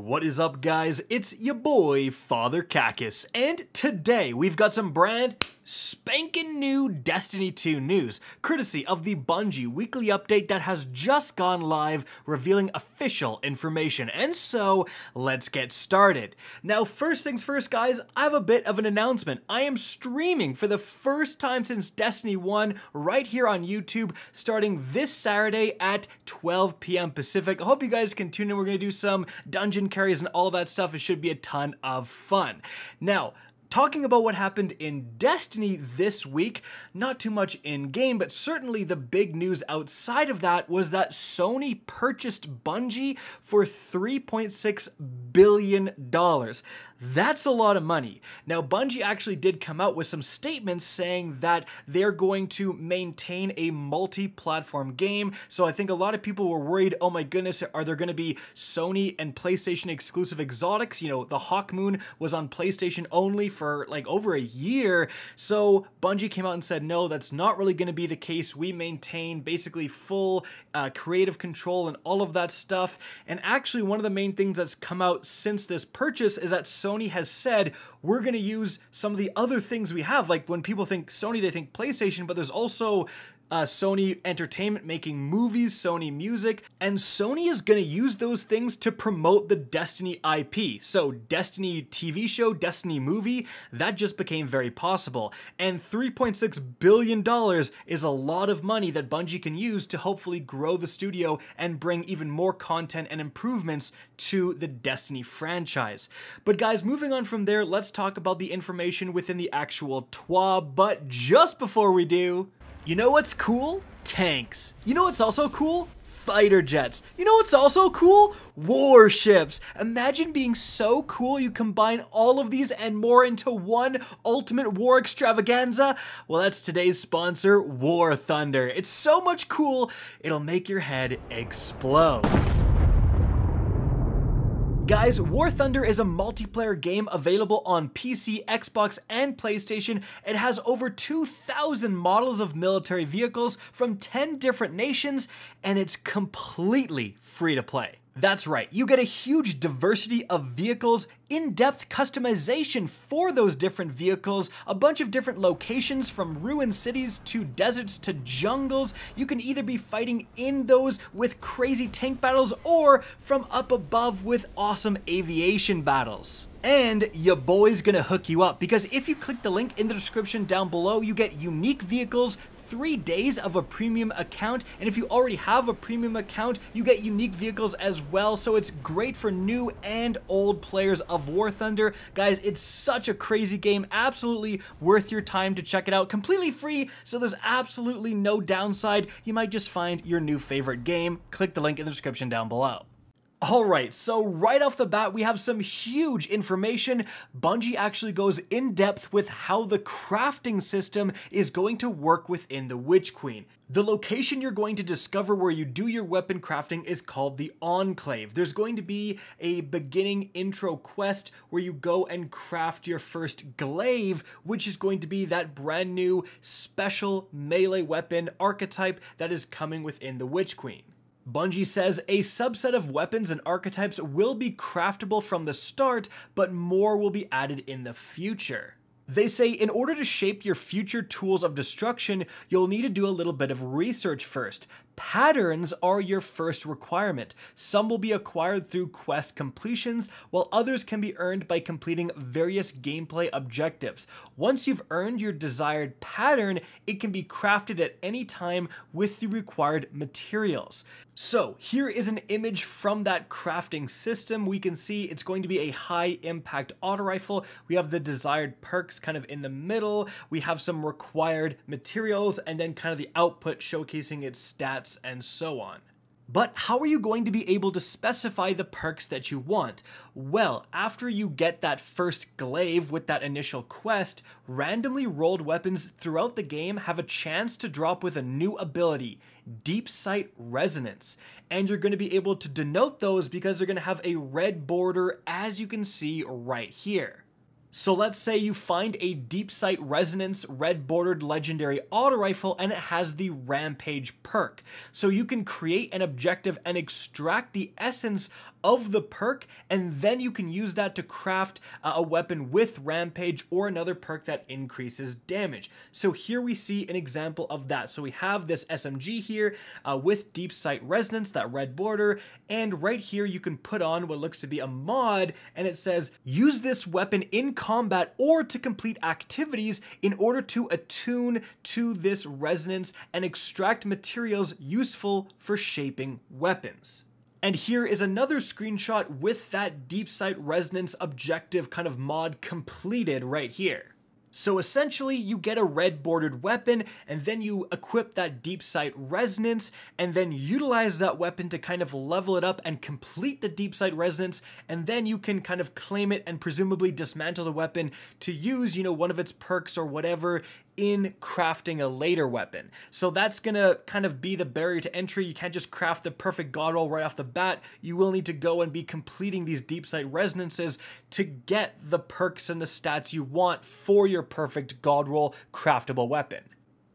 What is up, guys? It's your boy Father Kakis, and today we've got some brand spanking new Destiny 2 news, courtesy of the Bungie Weekly Update that has just gone live, revealing official information. And so, let's get started. Now, first things first, guys, I have a bit of an announcement. I am streaming for the first time since Destiny 1 right here on YouTube, starting this Saturday at 12 p.m. Pacific. I hope you guys can tune in. We're going to do some dungeon carries and all of that stuff. It should be a ton of fun. Now, talking about what happened in Destiny this week, not too much in-game, but certainly the big news outside of that was that Sony purchased Bungie for $3.6 billion. That's a lot of money. Now, Bungie actually did come out with some statements saying that they're going to maintain a multi-platform game, so I think a lot of people were worried, oh my goodness, are there going to be Sony and PlayStation exclusive exotics? You know, the Hawkmoon was on PlayStation only for like over a year, so Bungie came out and said, no, that's not really going to be the case. We maintain basically full creative control and all of that stuff, and actually one of the main things that's come out since this purchase is that Sony has said, we're going to use some of the other things we have. Like when people think Sony, they think PlayStation, but there's also Sony Entertainment making movies, Sony Music, and Sony is going to use those things to promote the Destiny IP. So Destiny TV show, Destiny movie, that just became very possible. And $3.6 billion is a lot of money that Bungie can use to hopefully grow the studio and bring even more content and improvements to the Destiny franchise. But guys, moving on from there, let's talk about the information within the actual TWAB, but just before we do, you know what's cool? Tanks. You know what's also cool? Fighter jets. You know what's also cool? Warships. Imagine being so cool you combine all of these and more into one ultimate war extravaganza. Well, that's today's sponsor, War Thunder. It's so much cool, it'll make your head explode. Guys, War Thunder is a multiplayer game available on PC, Xbox, and PlayStation. It has over 2,000 models of military vehicles from 10 different nations, and it's completely free to play. That's right, you get a huge diversity of vehicles, in-depth customization for those different vehicles, a bunch of different locations from ruined cities to deserts to jungles. You can either be fighting in those with crazy tank battles or from up above with awesome aviation battles. And your boy's gonna hook you up, because if you click the link in the description down below, you get unique vehicles, 3 days of a premium account, and if you already have a premium account, you get unique vehicles as well, so it's great for new and old players of War Thunder. Guys, it's such a crazy game, absolutely worth your time to check it out. Completely free, so there's absolutely no downside. You might just find your new favorite game. Click the link in the description down below. Alright, so right off the bat, we have some huge information. Bungie actually goes in depth with how the crafting system is going to work within the Witch Queen. The location you're going to discover where you do your weapon crafting is called the Enclave. There's going to be a beginning intro quest where you go and craft your first glaive, which is going to be that brand new special melee weapon archetype that is coming within the Witch Queen. Bungie says a subset of weapons and archetypes will be craftable from the start, but more will be added in the future. They say in order to shape your future tools of destruction, you'll need to do a little bit of research first. Patterns are your first requirement. Some will be acquired through quest completions, while others can be earned by completing various gameplay objectives. Once you've earned your desired pattern, it can be crafted at any time with the required materials. So here is an image from that crafting system. We can see it's going to be a high impact auto rifle. We have the desired perks kind of in the middle. We have some required materials and then kind of the output showcasing its stats and so on. But how are you going to be able to specify the perks that you want? Well, after you get that first glaive with that initial quest, randomly rolled weapons throughout the game have a chance to drop with a new ability, Deep Sight Resonance. And you're going to be able to denote those because they're going to have a red border, as you can see right here. So let's say you find a Deep Sight Resonance red bordered legendary auto rifle and it has the Rampage perk. So you can create an objective and extract the essence of the perk, and then you can use that to craft a weapon with Rampage or another perk that increases damage. So here we see an example of that. So we have this SMG here with Deep Sight Resonance, that red border, and right here you can put on what looks to be a mod, and it says use this weapon in combat or to complete activities in order to attune to this resonance and extract materials useful for shaping weapons. And here is another screenshot with that Deep Sight Resonance objective kind of mod completed right here. So essentially you get a red bordered weapon and then you equip that Deep Sight Resonance and then utilize that weapon to kind of level it up and complete the Deep Sight Resonance, and then you can kind of claim it and presumably dismantle the weapon to use, you know, one of its perks or whatever in crafting a later weapon. So that's gonna kind of be the barrier to entry. You can't just craft the perfect god roll right off the bat. You will need to go and be completing these Deep Sight Resonances to get the perks and the stats you want for your perfect god roll craftable weapon.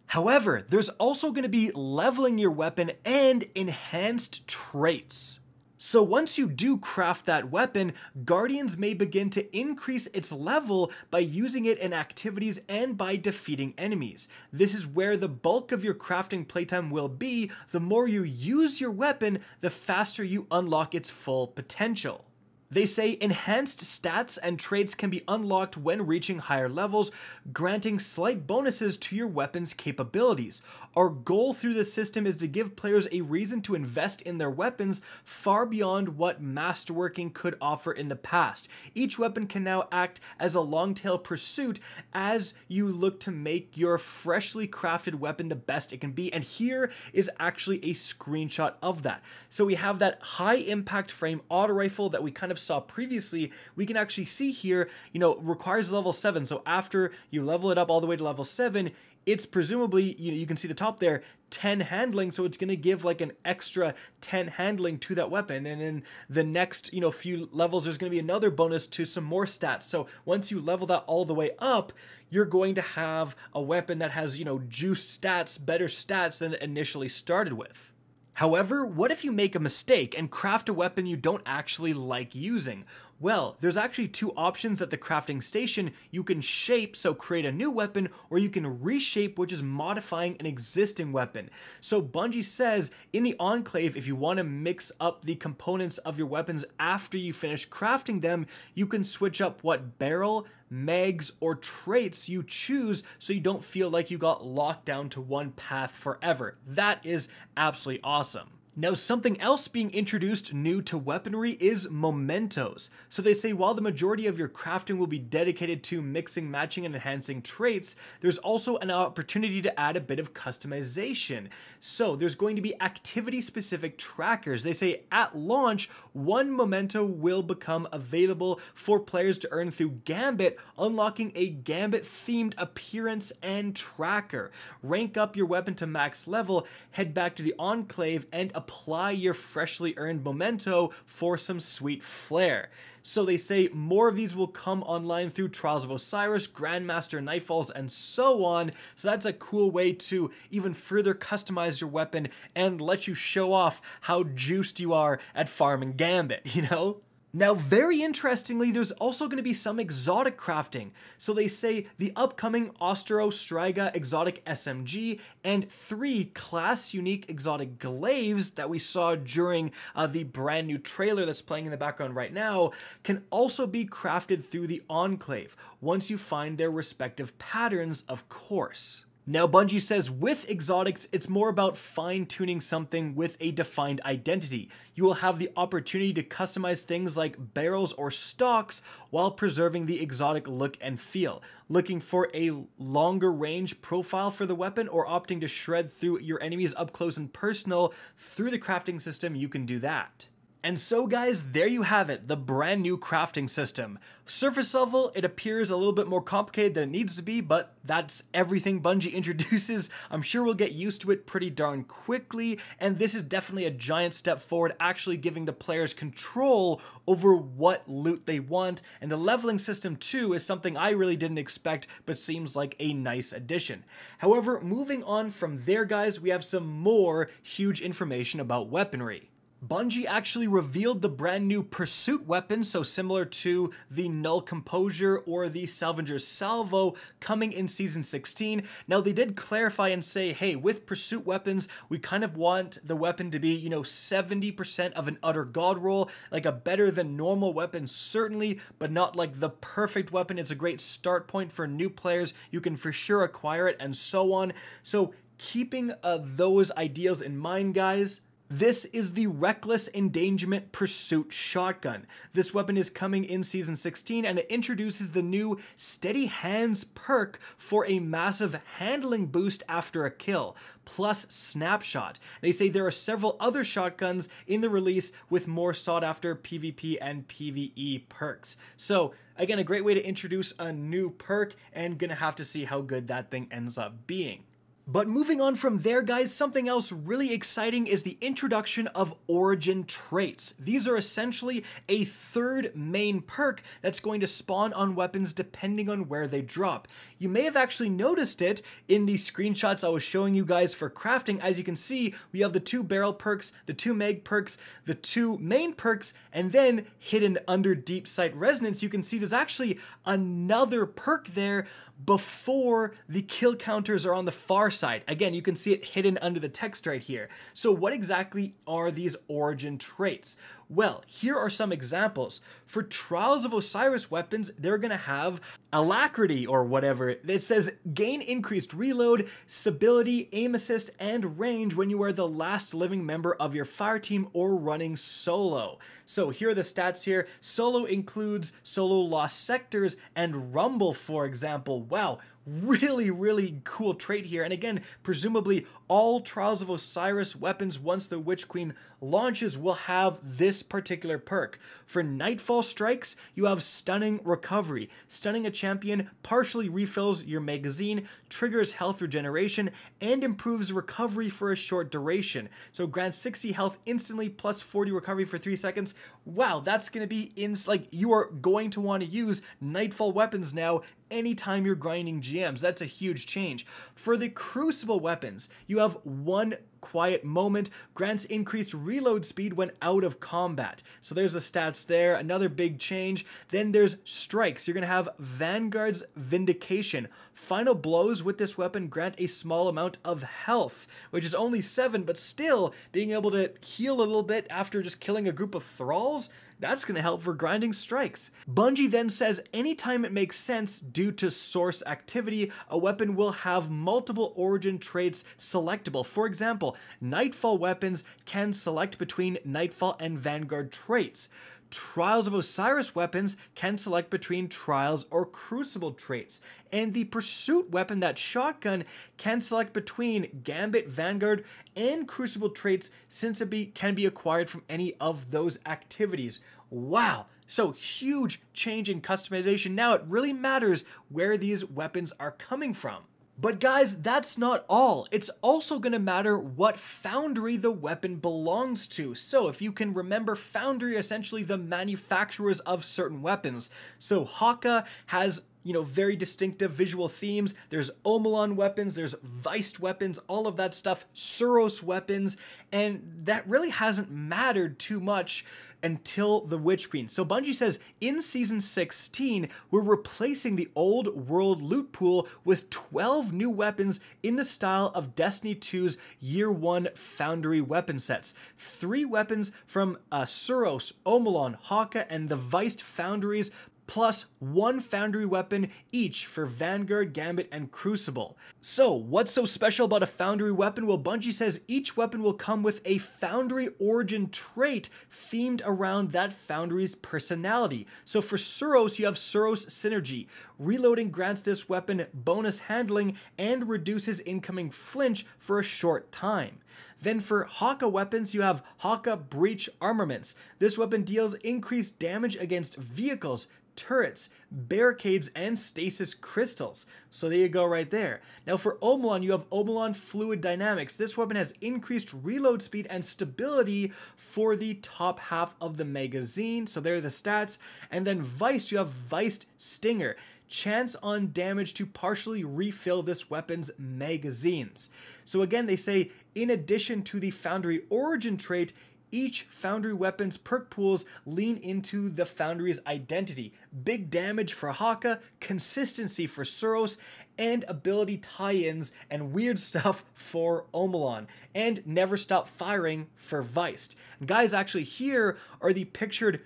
However, there's also gonna be leveling your weapon and enhanced traits. So once you do craft that weapon, Guardians may begin to increase its level by using it in activities and by defeating enemies. This is where the bulk of your crafting playtime will be. The more you use your weapon, the faster you unlock its full potential. They say enhanced stats and traits can be unlocked when reaching higher levels, granting slight bonuses to your weapon's capabilities. Our goal through this system is to give players a reason to invest in their weapons far beyond what masterworking could offer in the past. Each weapon can now act as a long-tail pursuit as you look to make your freshly crafted weapon the best it can be. And here is actually a screenshot of that. So we have that high impact frame auto rifle that we kind of saw previously. We can actually see here, you know, requires level 7. So after you level it up all the way to level 7, it's presumably, you know, you can see the top there, 10 handling. So it's going to give like an extra 10 handling to that weapon. And in the next, you know, few levels, there's going to be another bonus to some more stats. So once you level that all the way up, you're going to have a weapon that has, you know, juiced stats, better stats than it initially started with. However, what if you make a mistake and craft a weapon you don't actually like using? Well, there's actually two options at the crafting station. You can shape, so create a new weapon, or you can reshape, which is modifying an existing weapon. So Bungie says in the Enclave, if you want to mix up the components of your weapons after you finish crafting them, you can switch up what barrel, megs, or traits you choose so you don't feel like you got locked down to one path forever. That is absolutely awesome. Now, something else being introduced new to weaponry is mementos. So they say while the majority of your crafting will be dedicated to mixing, matching, and enhancing traits, there's also an opportunity to add a bit of customization. So there's going to be activity-specific trackers. They say at launch, one memento will become available for players to earn through Gambit, unlocking a Gambit-themed appearance and tracker. Rank up your weapon to max level, head back to the Enclave, and apply your freshly earned memento for some sweet flair. So they say more of these will come online through Trials of Osiris, Grandmaster, Nightfalls, and so on. So that's a cool way to even further customize your weapon and let you show off how juiced you are at farming Gambit, you know? Now, very interestingly, there's also going to be some exotic crafting. So they say the upcoming Osteo Striga exotic SMG and 3 class unique exotic glaives that we saw during the brand new trailer that's playing in the background right now can also be crafted through the Enclave once you find their respective patterns, of course. Now, Bungie says with exotics, it's more about fine-tuning something with a defined identity. You will have the opportunity to customize things like barrels or stocks while preserving the exotic look and feel. Looking for a longer range profile for the weapon or opting to shred through your enemies up close and personal through the crafting system, you can do that. And so guys, there you have it, the brand new crafting system. Surface level, it appears a little bit more complicated than it needs to be, but that's everything Bungie introduces. I'm sure we'll get used to it pretty darn quickly, and this is definitely a giant step forward, actually giving the players control over what loot they want, and the leveling system too is something I really didn't expect, but seems like a nice addition. However, moving on from there guys, we have some more huge information about weaponry. Bungie actually revealed the brand new pursuit weapon, so similar to the Null Composure or the Salvager's Salvo coming in Season 16. Now, they did clarify and say, hey, with pursuit weapons, we kind of want the weapon to be, 70% of an utter god roll, like a better than normal weapon, certainly, but not like the perfect weapon. It's a great start point for new players. You can for sure acquire it and so on. So keeping those ideals in mind, guys, this is the Reckless Endangerment Pursuit Shotgun. This weapon is coming in Season 16, and it introduces the new Steady Hands perk for a massive handling boost after a kill, plus Snapshot. They say there are several other shotguns in the release with more sought-after PvP and PvE perks. So, again, a great way to introduce a new perk, and gonna have to see how good that thing ends up being. But moving on from there, guys, something else really exciting is the introduction of Origin Traits. These are essentially a third main perk that's going to spawn on weapons depending on where they drop. You may have actually noticed it in the screenshots I was showing you guys for crafting. As you can see, we have the two barrel perks, the two mag perks, the two main perks, and then hidden under Deep Sight Resonance, you can see there's actually another perk there before the kill counters are on the far side. Again, you can see it hidden under the text right here. So what exactly are these origin traits? Well, here are some examples. For Trials of Osiris weapons, they're gonna have Alacrity or whatever. It says gain increased reload, stability, aim assist, and range when you are the last living member of your fire team or running solo. So here are the stats here. Solo includes solo lost sectors and rumble, for example. Wow. Really, really cool trait here. And again, presumably all Trials of Osiris weapons once the Witch Queen launches will have this particular perk. For Nightfall strikes, you have Stunning Recovery. Stunning a champion partially refills your magazine, triggers health regeneration, and improves recovery for a short duration. So grants 60 health instantly plus 40 recovery for 3 seconds. Wow, that's going to be like you are going to want to use Nightfall weapons now anytime you're grinding GMs. That's a huge change. For the Crucible weapons, you have One Quiet Moment, grants increased reload speed when out of combat. So there's the stats there, another big change. Then there's strikes. You're gonna have Vanguard's Vindication. Final blows with this weapon grant a small amount of health, which is only 7, but still being able to heal a little bit after just killing a group of thralls, that's gonna help for grinding strikes. Bungie then says anytime it makes sense due to source activity, a weapon will have multiple origin traits selectable. For example, Nightfall weapons can select between Nightfall and Vanguard traits. Trials of Osiris weapons can select between Trials or Crucible traits. And the pursuit weapon, that shotgun, can select between Gambit, Vanguard, and Crucible traits since it can be acquired from any of those activities. Wow! So huge change in customization. Now it really matters where these weapons are coming from. But guys, that's not all. It's also going to matter what foundry the weapon belongs to. So if you can remember, foundry are essentially the manufacturers of certain weapons. So Häkke has very distinctive visual themes. There's Omelon weapons, there's Viced weapons, all of that stuff, Suros weapons, and that really hasn't mattered too much until the Witch Queen. So Bungie says in Season 16, we're replacing the old world loot pool with 12 new weapons in the style of Destiny 2's Year 1 Foundry weapon sets. 3 weapons from Suros, Omelon, Häkke, and the Viced foundries, plus 1 foundry weapon each for Vanguard, Gambit, and Crucible. So what's so special about a foundry weapon? Well, Bungie says each weapon will come with a foundry origin trait themed around that foundry's personality. So for Suros, you have Suros Synergy. Reloading grants this weapon bonus handling and reduces incoming flinch for a short time. Then for Häkke weapons, you have Häkke Breach Armaments. This weapon deals increased damage against vehicles, turrets, barricades, and stasis crystals. So there you go right there. Now for Omelon, you have Omelon Fluid Dynamics. This weapon has increased reload speed and stability for the top half of the magazine. So there are the stats. And then Viced, you have Viced Stinger. Chance on damage to partially refill this weapon's magazines. So again, they say in addition to the foundry origin trait, Each Foundry weapon's perk pools lean into the Foundry's identity. Big damage for Häkke, consistency for Suros, and ability tie-ins and weird stuff for Omelon, and Never Stop Firing for Viced. Guys, actually here are the pictured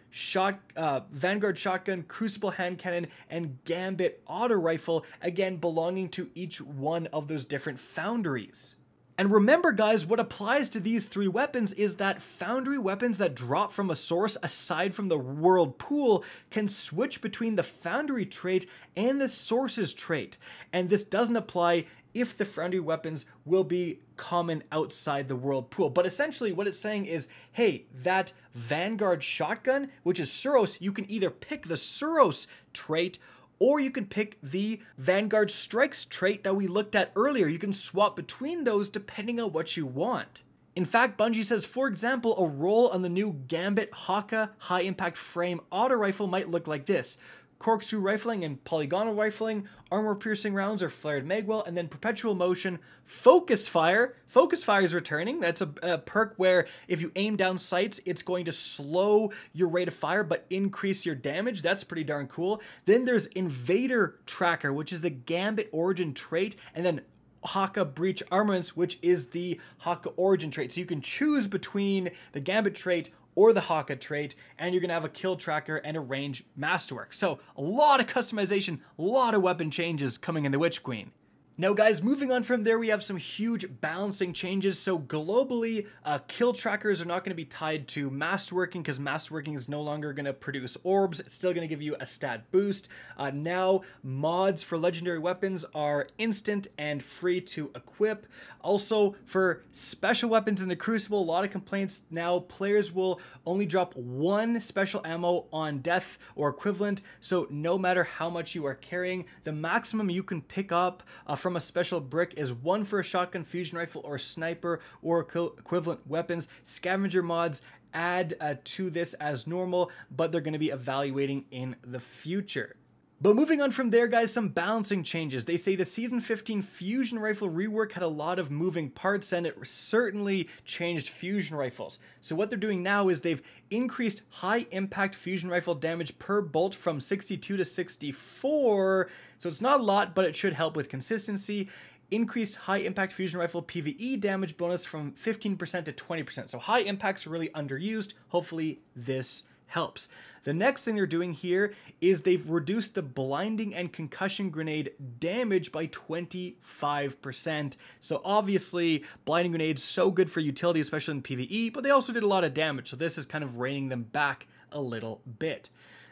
Vanguard Shotgun, Crucible Hand Cannon, and Gambit Auto Rifle, again belonging to each one of those different Foundries. And remember guys, what applies to these three weapons is that Foundry weapons that drop from a source aside from the world pool can switch between the Foundry trait and the source's trait. And this doesn't apply if the Foundry weapons will be common outside the world pool. But essentially what it's saying is, hey, that Vanguard shotgun, which is Suros, you can either pick the Suros trait or you can pick the Vanguard Strikes trait that we looked at earlier. You can swap between those depending on what you want. In fact, Bungie says, for example, a roll on the new Gambit Häkke High Impact Frame Auto Rifle might look like this. Corkscrew Rifling and Polygonal Rifling, Armor-Piercing Rounds or Flared Magwell, and then Perpetual Motion, Focus Fire. Focus Fire is returning. That's a perk where if you aim down sights, it's going to slow your rate of fire but increase your damage. That's pretty darn cool. Then there's Invader Tracker, which is the Gambit Origin trait, and then Häkke Breach Armaments, which is the Häkke Origin trait. So you can choose between the Gambit trait or the Häkke trait, and you're gonna have a kill tracker and a range masterwork. So a lot of customization, a lot of weapon changes coming in the Witch Queen. Now guys, moving on from there, we have some huge balancing changes. So globally, kill trackers are not gonna be tied to masterworking because masterworking is no longer gonna produce orbs. It's still gonna give you a stat boost. Now mods for legendary weapons are instant and free to equip. Also for special weapons in the Crucible, a lot of complaints now, players will only drop one special ammo on death or equivalent. So no matter how much you are carrying, the maximum you can pick up from a special brick is one for a shotgun, fusion rifle, or sniper, or equivalent weapons. Scavenger mods add to this as normal, but they're going to be evaluating in the future. But moving on from there, guys, some balancing changes. They say the Season 15 Fusion Rifle rework had a lot of moving parts, and it certainly changed fusion rifles. So what they're doing now is they've increased high impact fusion rifle damage per bolt from 62 to 64. So it's not a lot, but it should help with consistency. Increased high impact fusion rifle PvE damage bonus from 15% to 20%. So high impacts are really underused. Hopefully this helps. The next thing they're doing here is they've reduced the blinding and concussion grenade damage by 25%. So obviously blinding grenades so good for utility, especially in PvE, but they also did a lot of damage. So this is kind of reining them back a little bit.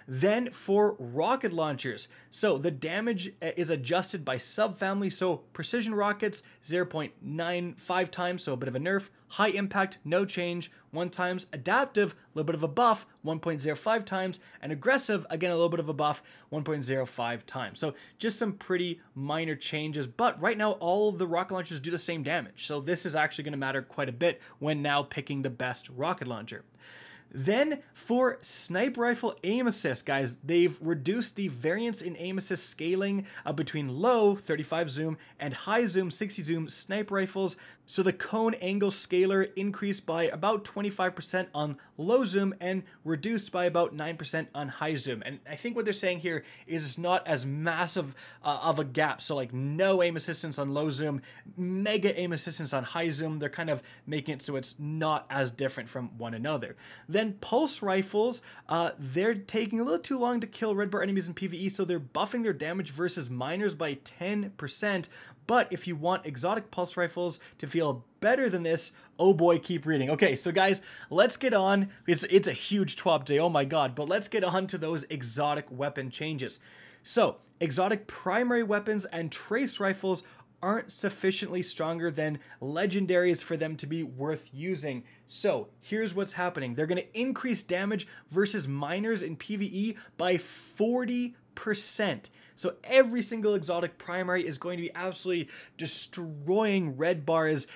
Then for rocket launchers, so the damage is adjusted by subfamily. So precision rockets, 0.95 times, so a bit of a nerf. High impact, no change, 1 times. Adaptive, a little bit of a buff, 1.05 times. And aggressive, again, a little bit of a buff, 1.05 times. So just some pretty minor changes. But right now, all of the rocket launchers do the same damage. So this is actually going to matter quite a bit when now picking the best rocket launcher. Then for sniper rifle aim assist, guys, they've reduced the variance in aim assist scaling between low 35 zoom and high zoom 60 zoom sniper rifles. So the cone angle scaler increased by about 25% on low zoom and reduced by about 9% on high zoom. And I think what they're saying here is it's not as massive of a gap. So like no aim assistance on low zoom, mega aim assistance on high zoom. They're kind of making it so it's not as different from one another. Then pulse rifles, they're taking a little too long to kill red bar enemies in PvE, so they're buffing their damage versus miners by 10%. But if you want exotic pulse rifles to feel better than this, oh boy, keep reading. Okay, so guys, let's get on. It's a huge TWAB day, oh my god, but let's get on to those exotic weapon changes. So, exotic primary weapons and trace rifles aren't sufficiently stronger than legendaries for them to be worth using. So here's what's happening. They're going to increase damage versus miners in PvE by 40%. So every single exotic primary is going to be absolutely destroying red bars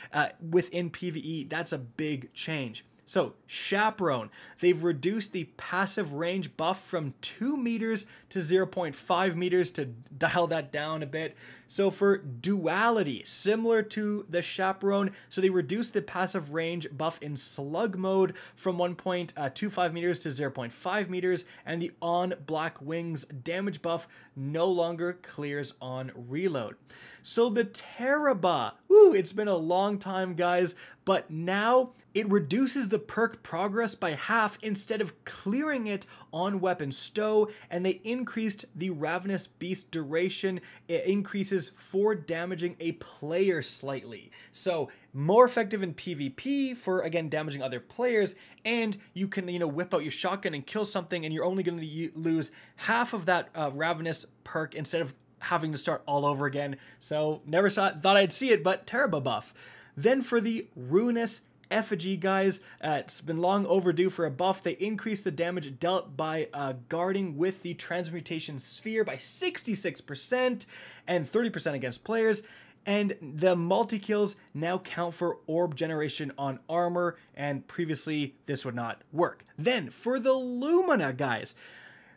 within PvE. That's a big change. So Chaperone, they've reduced the passive range buff from 2 meters to 0.5 meters to dial that down a bit. So for duality, similar to the Chaperone, so they reduced the passive range buff in slug mode from 1.25 meters to 0.5 meters, and the on Black Wings damage buff no longer clears on reload. So the Teraba, ooh, it's been a long time, guys, but now it reduces the perk progress by half instead of clearing it on Weapon Stow, and they increased the Ravenous Beast duration. It increases for damaging a player slightly. So more effective in PvP for, again, damaging other players, and you can, you know, whip out your shotgun and kill something, and you're only going to lose half of that Ravenous perk instead of having to start all over again. So never thought I'd see it, but Teraba buff. Then for the Ruinous Effigy, guys, it's been long overdue for a buff. They increased the damage dealt by guarding with the Transmutation Sphere by 66% and 30% against players. And the multi-kills now count for orb generation on armor, and previously this would not work. Then for the Lumina, guys,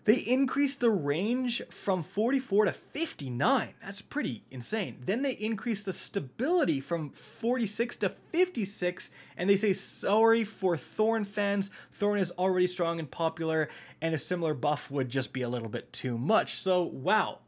they increased the range from 44 to 59. That's pretty insane. Then they increased the stability from 46 to 56, and they say sorry for Thorn fans. Thorn is already strong and popular, and a similar buff would just be a little bit too much. So, wow.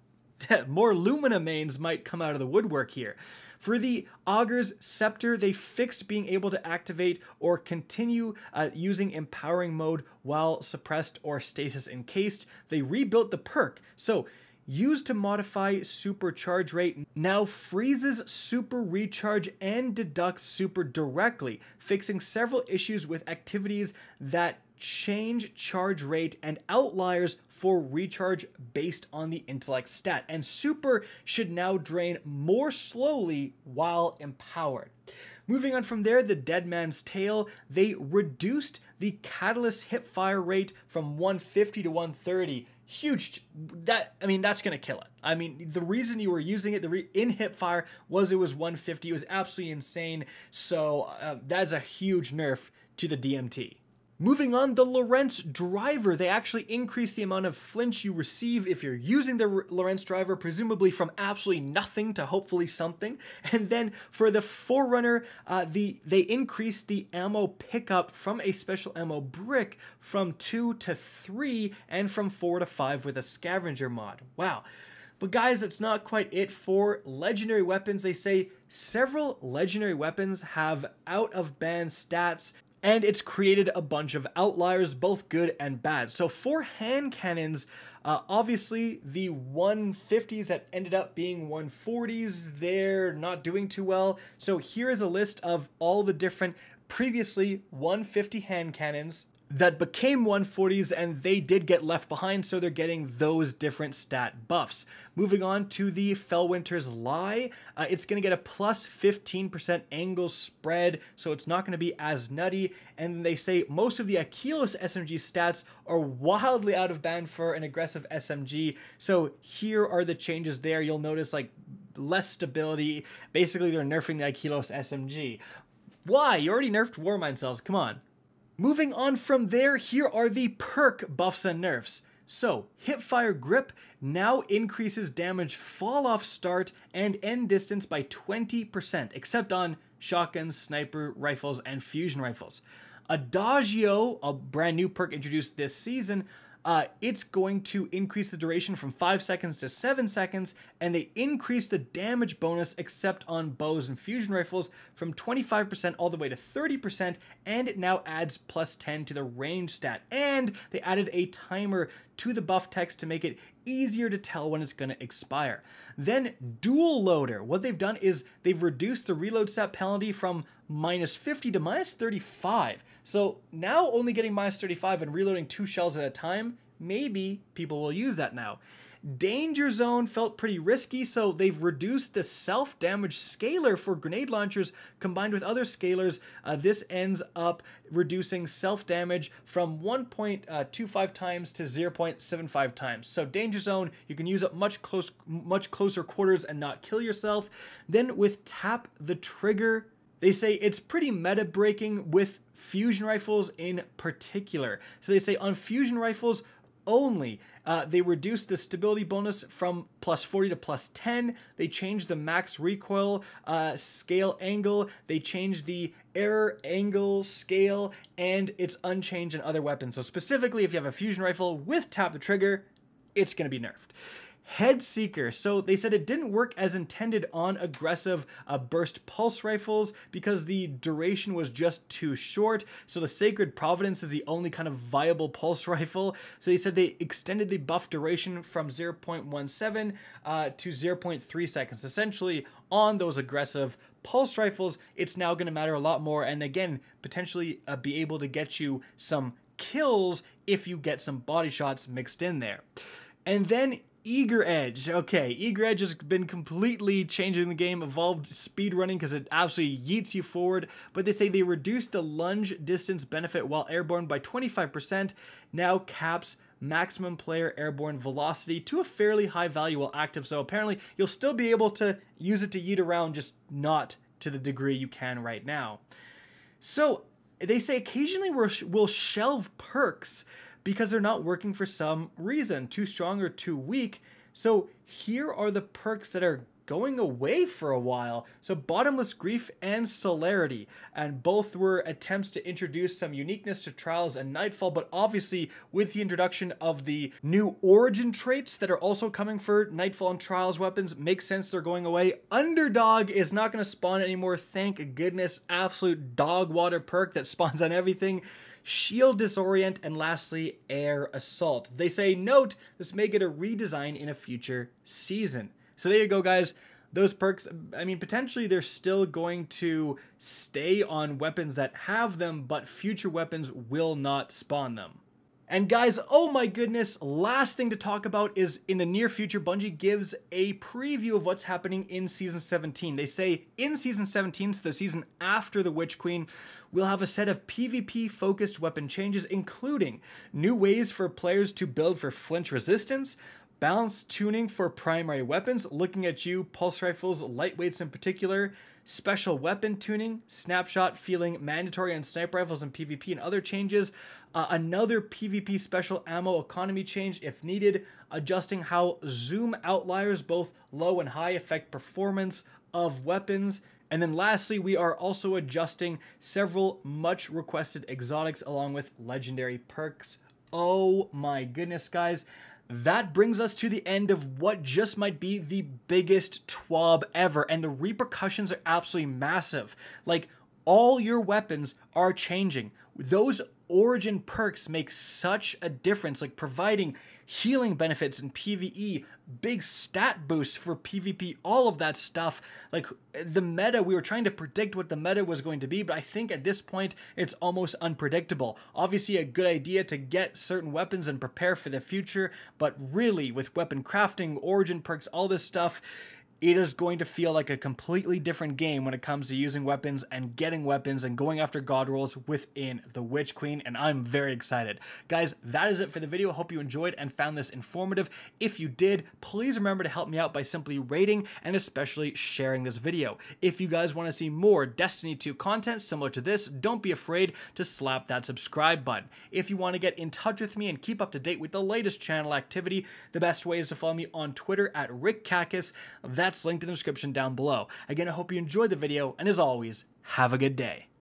More Lumina mains might come out of the woodwork here. For the Augur's Scepter, they fixed being able to activate or continue using Empowering Mode while suppressed or stasis encased. They rebuilt the perk. So, used to modify super charge rate now freezes super recharge and deducts super directly, fixing several issues with activities that change charge rate and outliers for recharge based on the intellect stat. And super should now drain more slowly while empowered. Moving on from there, the Dead Man's Tail, they reduced the catalyst hipfire rate from 150 to 130. Huge. That, I mean, that's going to kill it. I mean, the reason you were using it in hipfire was it was 150. It was absolutely insane. So that's a huge nerf to the DMT. Moving on, the Lorentz Driver, they actually increased the amount of flinch you receive if you're using the Lorentz Driver, presumably from absolutely nothing to hopefully something. And then for the Forerunner, they increased the ammo pickup from a special ammo brick from 2 to 3 and from 4 to 5 with a scavenger mod. Wow. But guys, that's not quite it for legendary weapons. They say several legendary weapons have out-of-band stats, and it's created a bunch of outliers, both good and bad. So for hand cannons, obviously the 150s that ended up being 140s, they're not doing too well. So here is a list of all the different previously 150 hand cannons that became 140s, and they did get left behind, so they're getting those different stat buffs. Moving on to the Fellwinter's Lie, it's going to get a plus 15% angle spread, so it's not going to be as nutty, and they say most of the Achilles SMG stats are wildly out of band for an aggressive SMG, so here are the changes there. You'll notice, like, less stability. Basically, they're nerfing the Achilles SMG. Why? You already nerfed Warmind Cells, come on. Moving on from there, here are the perk buffs and nerfs. So, Hipfire Grip now increases damage fall-off start and end distance by 20%, except on shotguns, sniper rifles, and fusion rifles. Adagio, a brand new perk introduced this season, it's going to increase the duration from 5 seconds to 7 seconds, and they increase the damage bonus except on bows and fusion rifles from 25% all the way to 30%, and it now adds plus 10 to the range stat. And they added a timer to the buff text to make it easier to tell when it's going to expire. Then Dual Loader, what they've done is they've reduced the reload stat penalty from minus 50 to minus 35. So now only getting minus 35 and reloading 2 shells at a time, maybe people will use that now. Danger Zone felt pretty risky, so they've reduced the self-damage scaler for grenade launchers combined with other scalers. This ends up reducing self-damage from 1.25 times to 0.75 times. So Danger Zone, you can use up much closer quarters and not kill yourself. Then with Tap the Trigger, they say it's pretty meta-breaking with fusion rifles in particular. So they say on fusion rifles, only. They reduced the stability bonus from +40 to +10. They changed the max recoil scale angle. They changed the error angle scale, and it's unchanged in other weapons. So specifically, if you have a fusion rifle with Tap the Trigger, it's going to be nerfed. Head Seeker. So they said it didn't work as intended on aggressive burst pulse rifles because the duration was just too short. So the Sacred Providence is the only kind of viable pulse rifle. So they said they extended the buff duration from 0.17 to 0.3 seconds. Essentially, on those aggressive pulse rifles, it's now going to matter a lot more, and again, potentially be able to get you some kills if you get some body shots mixed in there. And then Eager Edge. Okay, Eager Edge has been completely changing the game, evolved speedrunning because it absolutely yeets you forward, but they say they reduced the lunge distance benefit while airborne by 25%, now caps maximum player airborne velocity to a fairly high value while active, so apparently you'll still be able to use it to yeet around, just not to the degree you can right now. So they say occasionally we'll shelve perks because they're not working for some reason, too strong or too weak. So here are the perks that are going away for a while. So Bottomless Grief and Celerity, and both were attempts to introduce some uniqueness to Trials and Nightfall, but obviously with the introduction of the new origin traits that are also coming for Nightfall and Trials weapons, makes sense they're going away. Underdog is not going to spawn anymore, thank goodness. Absolute dog water perk that spawns on everything. Shield Disorient, and lastly, Air Assault. They say, note, this may get a redesign in a future season. So there you go, guys. Those perks, I mean, potentially they're still going to stay on weapons that have them, but future weapons will not spawn them. And guys, oh my goodness, last thing to talk about is in the near future, Bungie gives a preview of what's happening in Season 17. They say in Season 17, so the season after the Witch Queen, we'll have a set of PvP-focused weapon changes, including new ways for players to build for flinch resistance, balance tuning for primary weapons, looking at you, pulse rifles, lightweights in particular, special weapon tuning, snapshot feeling mandatory on sniper rifles and PvP, and other changes. Another PvP special ammo economy change if needed, adjusting how zoom outliers, both low and high, affect performance of weapons. And then lastly, we are also adjusting several much requested exotics along with legendary perks. Oh my goodness, guys. That brings us to the end of what just might be the biggest TWAB ever, and the repercussions are absolutely massive. Like, all your weapons are changing. Those origin perks make such a difference, like providing healing benefits in PvE, big stat boosts for PvP, all of that stuff. Like, the meta, we were trying to predict what the meta was going to be, but I think at this point it's almost unpredictable. Obviously a good idea to get certain weapons and prepare for the future, but really with weapon crafting, origin perks, all this stuff, it is going to feel like a completely different game when it comes to using weapons and getting weapons and going after god rolls within the Witch Queen, and I'm very excited. Guys, that is it for the video. Hope you enjoyed and found this informative. If you did, please remember to help me out by simply rating and especially sharing this video. If you guys want to see more Destiny 2 content similar to this, don't be afraid to slap that subscribe button. If you want to get in touch with me and keep up to date with the latest channel activity, the best way is to follow me on Twitter at @RickKakis. That's linked in the description down below. Again, I hope you enjoyed the video, and as always, have a good day.